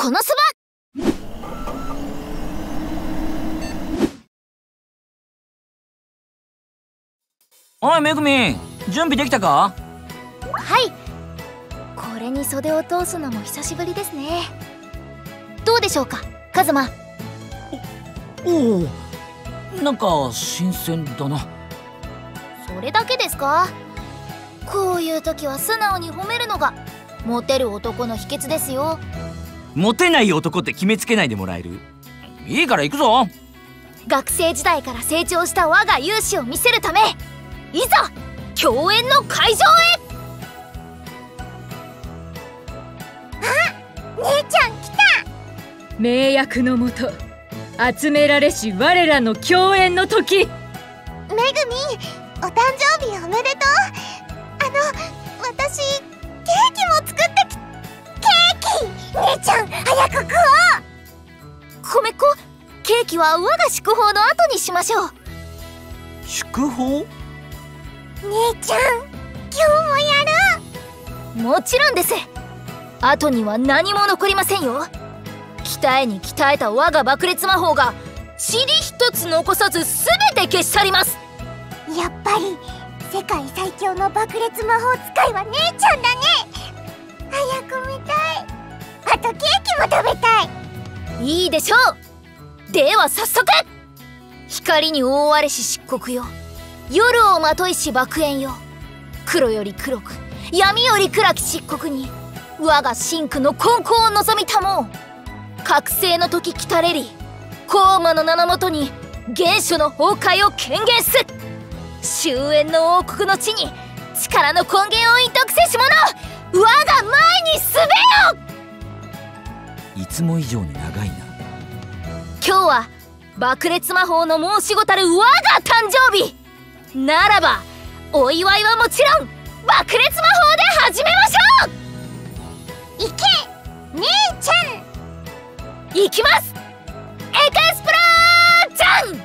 このそば。おいめぐみ、準備できたか？はい、これに袖を通すのも久しぶりですね。どうでしょうかカズマ。おお、なんか新鮮だな。それだけですか？こういう時は素直に褒めるのがモテる男の秘訣ですよ。モテない男って決めつけないでもらえる？いいから行くぞ。学生時代から成長した我が勇姿を見せるため、いざ競演の会場へ。あ、姉ちゃん来た。名役のもと集められし我らの競演の時。めぐみ、お誕生日おめでとう。私ケーキも作ってき。ケーキ、姉ちゃん早く食おう。米粉、ケーキは我が祝砲の後にしましょう。祝砲？姉ちゃん今日もやる？もちろんです。後には何も残りませんよ。鍛えに鍛えた我が爆裂魔法が塵一つ残さず全て消し去ります。やっぱり世界最強の爆裂魔法使いは姉ちゃんだね。早く見たい。あとケーキも食べたい。いいでしょう。では早速。光に覆われし漆黒よ、夜をまといし爆炎よ、黒より黒く闇より暗き漆黒に我が真紅の金光を望みたもう。覚醒の時来たれり、光魔の名のもとに原初の崩壊を権限す。終焉の王国の地に力の根源を隠匿せし者、我が前にすべよ。いつも以上に長いな。今日は爆裂魔法の申し子たる我が誕生日ならば、お祝いはもちろん爆裂魔法で始めましょう。いけ兄ちゃん。いきます、エクスプロージャン。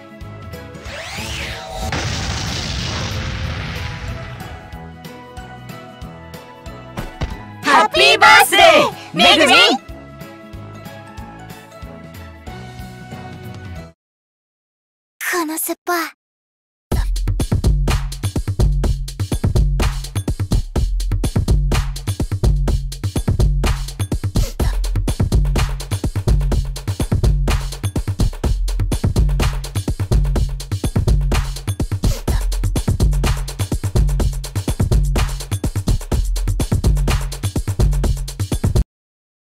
ハッピーバースデーめぐみ。このスパ